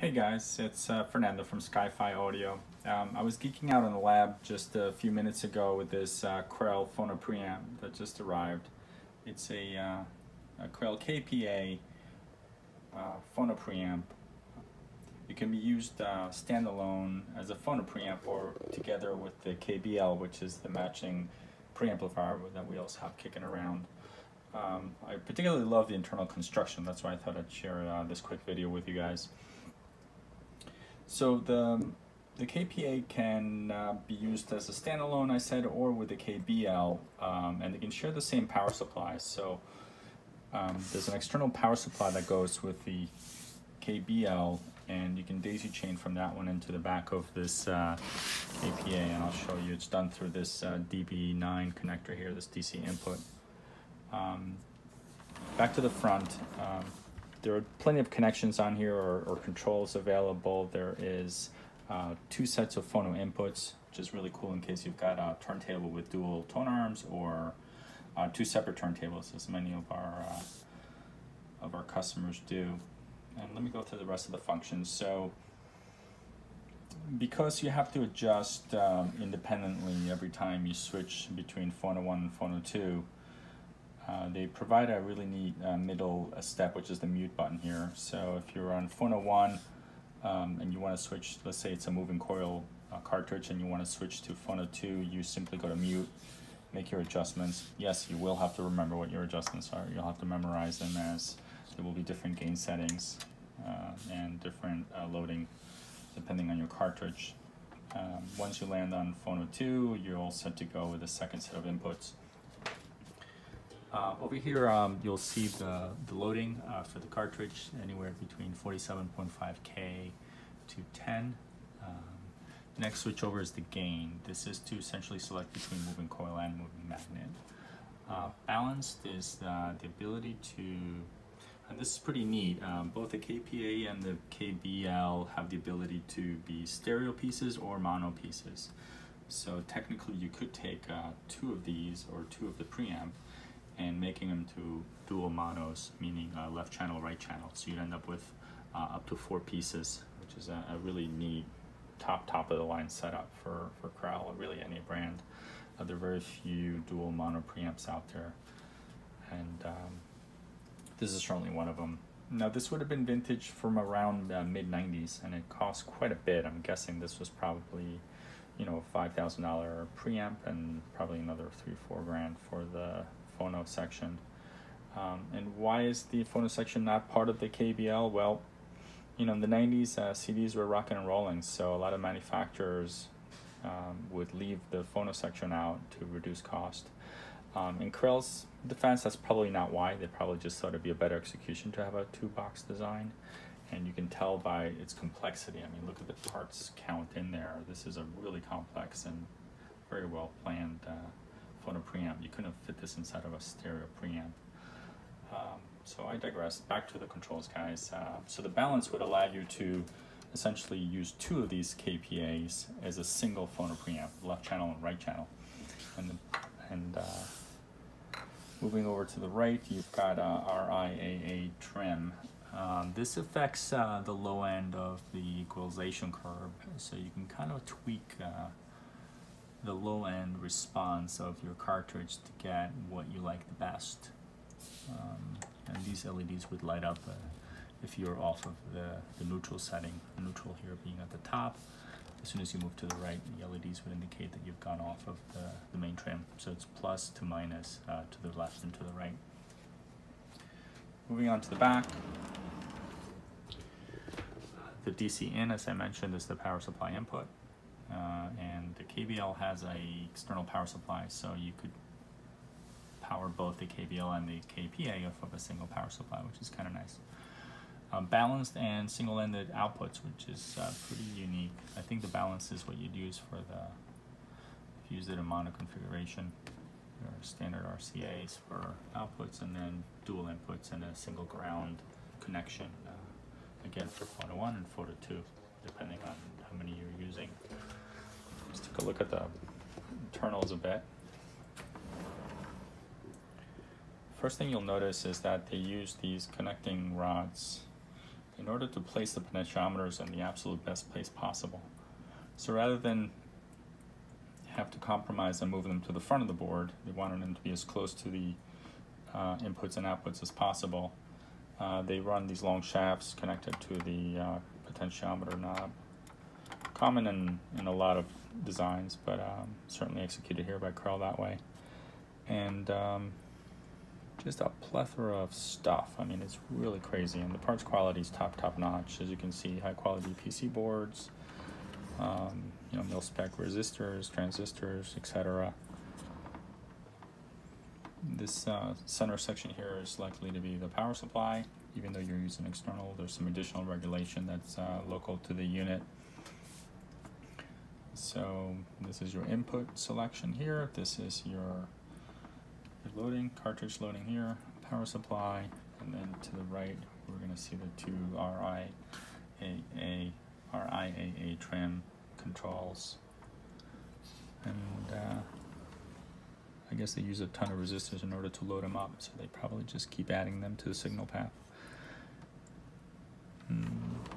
Hey guys, it's Fernando from Skyfi Audio. I was geeking out in the lab just a few minutes ago with this Krell phono preamp that just arrived. It's a Krell KPA phono preamp. It can be used standalone as a phono preamp or together with the KBL, which is the matching preamplifier that we also have kicking around. I particularly love the internal construction. That's why I thought I'd share this quick video with you guys. So the KPA can be used as a standalone, I said, or with the KBL, and they can share the same power supply. So there's an external power supply that goes with the KBL, and you can daisy chain from that one into the back of this KPA, and I'll show you. It's done through this DB9 connector here, this DC input. Back to the front. There are plenty of connections on here or controls available. There is two sets of phono inputs, which is really cool in case you've got a turntable with dual tone arms or two separate turntables, as many of our customers do. And let me go through the rest of the functions. So because you have to adjust independently every time you switch between phono 1 and phono 2, they provide a really neat middle step, which is the mute button here. So if you're on phono 1 and you want to switch, let's say it's a moving coil cartridge and you want to switch to phono 2, you simply go to mute, make your adjustments. Yes, you will have to remember what your adjustments are. You'll have to memorize them, as there will be different gain settings and different loading depending on your cartridge. Once you land on phono 2, you're all set to go with the second set of inputs. Over here, you'll see the loading for the cartridge, anywhere between 47.5K to 10. Next switch over is the gain. This is to essentially select between moving coil and moving magnet. Balanced is the ability to, and this is pretty neat, both the KPA and the KBL have the ability to be stereo pieces or mono pieces. So technically you could take two of these or two of the preamp and making them to dual monos, meaning left channel, right channel. So you end up with up to four pieces, which is a really neat top of the line setup for Krell, or really any brand. There are very few dual mono preamps out there, and this is certainly one of them. Now this would have been vintage from around mid 90s, and it cost quite a bit. I'm guessing this was probably, you know, $5,000 preamp and probably another $3-4 grand for the phono section. And why is the phono section not part of the KBL? Well, you know, in the 90s, CDs were rocking and rolling, so a lot of manufacturers would leave the phono section out to reduce cost. In Krell's defense, that's probably not why. They probably just thought it'd be a better execution to have a two-box design, and you can tell by its complexity. I mean, look at the parts count in there. This is a really complex and very well-planned phono preamp. You couldn't fit this inside of a stereo preamp. So I digress. Back to the controls, guys. So the balance would allow you to essentially use two of these KPAs as a single phono preamp, left channel and right channel. And moving over to the right, you've got RIAA trim. This affects the low end of the equalization curve, so you can kind of tweak the low-end response of your cartridge to get what you like the best. And these LEDs would light up if you're off of the neutral setting, the neutral here being at the top. As soon as you move to the right, the LEDs would indicate that you've gone off of the main trim. So it's plus to minus to the left and to the right. Moving on to the back. The DC in, as I mentioned, is the power supply input. And the KBL has a external power supply, so you could power both the KBL and the KPA off of a single power supply, which is kind of nice. Balanced and single-ended outputs, which is pretty unique. I think the balance is what you'd use for the, if you use it in mono configuration, your standard RCAs for outputs, and then dual inputs and a single ground connection, again for photo 1 and photo 2, depending on how many you're using. Let's take a look at the internals a bit. First thing you'll notice is that they use these connecting rods in order to place the potentiometers in the absolute best place possible. So rather than have to compromise and move them to the front of the board, they wanted them to be as close to the inputs and outputs as possible. They run these long shafts connected to the potentiometer knob. Common in a lot of designs, but certainly executed here by Krell that way. And just a plethora of stuff. I mean, it's really crazy, and the parts quality is top notch. As you can see, high quality PC boards, you know, mil spec resistors, transistors, etc. This center section here is likely to be the power supply, even though you're using external. There's some additional regulation that's local to the unit. So this is your input selection here. This is your loading, cartridge loading here, power supply, and then to the right we're going to see the two RIAA trim controls. And I guess they use a ton of resistors in order to load them up, so they probably just keep adding them to the signal path.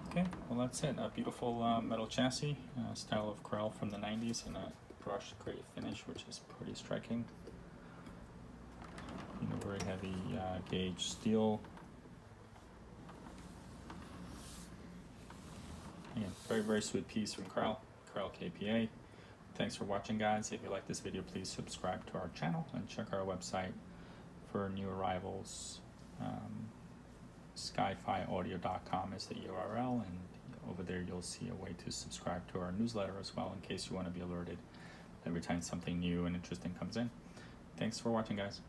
Okay, well that's it. A beautiful metal chassis, style of Krell from the 90s, and a brushed gray finish, which is pretty striking. You know, very heavy gauge steel. Again, very, very sweet piece from Krell, Krell KPA. Thanks for watching, guys. If you like this video, please subscribe to our channel and check our website for new arrivals. SkyFiAudio.com is the URL, and over there you'll see a way to subscribe to our newsletter as well, in case you want to be alerted every time something new and interesting comes in. Thanks for watching, guys.